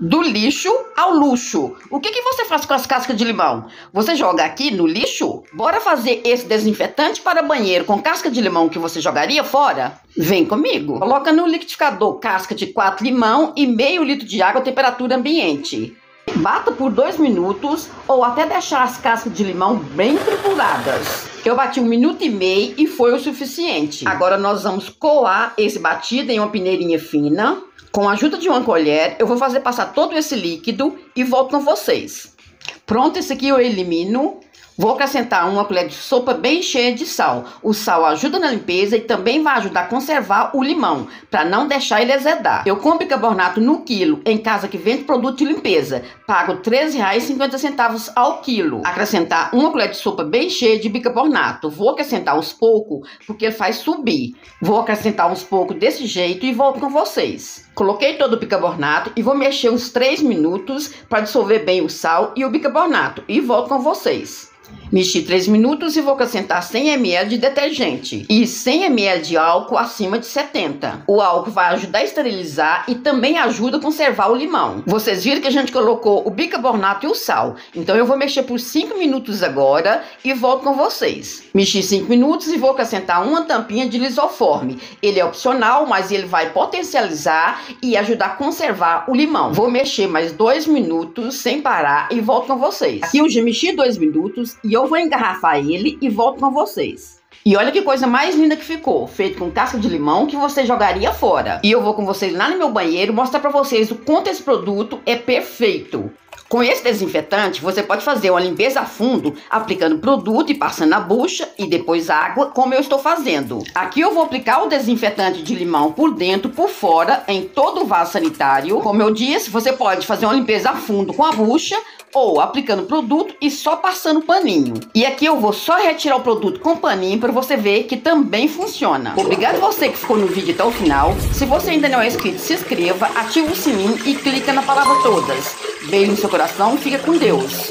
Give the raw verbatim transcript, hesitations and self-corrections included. Do lixo ao luxo. O que que você faz com as cascas de limão? Você joga aqui no lixo? Bora fazer esse desinfetante para banheiro com casca de limão que você jogaria fora? Vem comigo. Coloca no liquidificador casca de quatro limão e meio litro de água à temperatura ambiente. Bata por dois minutos ou até deixar as cascas de limão bem trituradas. Eu bati um minuto e meio e foi o suficiente. Agora nós vamos coar esse batido em uma peneirinha fina. Com a ajuda de uma colher, eu vou fazer passar todo esse líquido e volto com vocês. Pronto, esse aqui eu elimino. Vou acrescentar uma colher de sopa bem cheia de sal. O sal ajuda na limpeza e também vai ajudar a conservar o limão, para não deixar ele azedar. Eu compro bicarbonato no quilo, em casa que vende produto de limpeza. Pago treze reais e cinquenta centavos ao quilo. Acrescentar uma colher de sopa bem cheia de bicarbonato. Vou acrescentar aos poucos, porque ele faz subir. Vou acrescentar uns poucos desse jeito e volto com vocês. Coloquei todo o bicarbonato e vou mexer uns três minutos para dissolver bem o sal e o bicarbonato. E volto com vocês. Mexi três minutos e vou acrescentar cem mililitros de detergente e cem mililitros de álcool acima de setenta. O álcool vai ajudar a esterilizar e também ajuda a conservar o limão. Vocês viram que a gente colocou o bicarbonato e o sal. Então eu vou mexer por cinco minutos agora e volto com vocês. Mexi cinco minutos e vou acrescentar uma tampinha de lisoforme. Ele é opcional, mas ele vai potencializar e ajudar a conservar o limão. Vou mexer mais dois minutos sem parar e volto com vocês. Aqui eu já mexi dois minutos. E eu vou engarrafar ele e volto com vocês. E olha que coisa mais linda que ficou, feito com casca de limão que você jogaria fora. E eu vou com vocês lá no meu banheiro mostrar pra vocês o quanto esse produto é perfeito. Com esse desinfetante, você pode fazer uma limpeza a fundo, aplicando produto e passando na bucha e depois água, como eu estou fazendo. Aqui eu vou aplicar o desinfetante de limão por dentro, por fora, em todo o vaso sanitário. Como eu disse, você pode fazer uma limpeza a fundo com a bucha ou aplicando produto e só passando paninho. E aqui eu vou só retirar o produto com paninho para você ver que também funciona. Obrigado você que ficou no vídeo até o final. Se você ainda não é inscrito, se inscreva, ativa o sininho e clica na palavra todas. Beijo no seu coração, fica com Deus.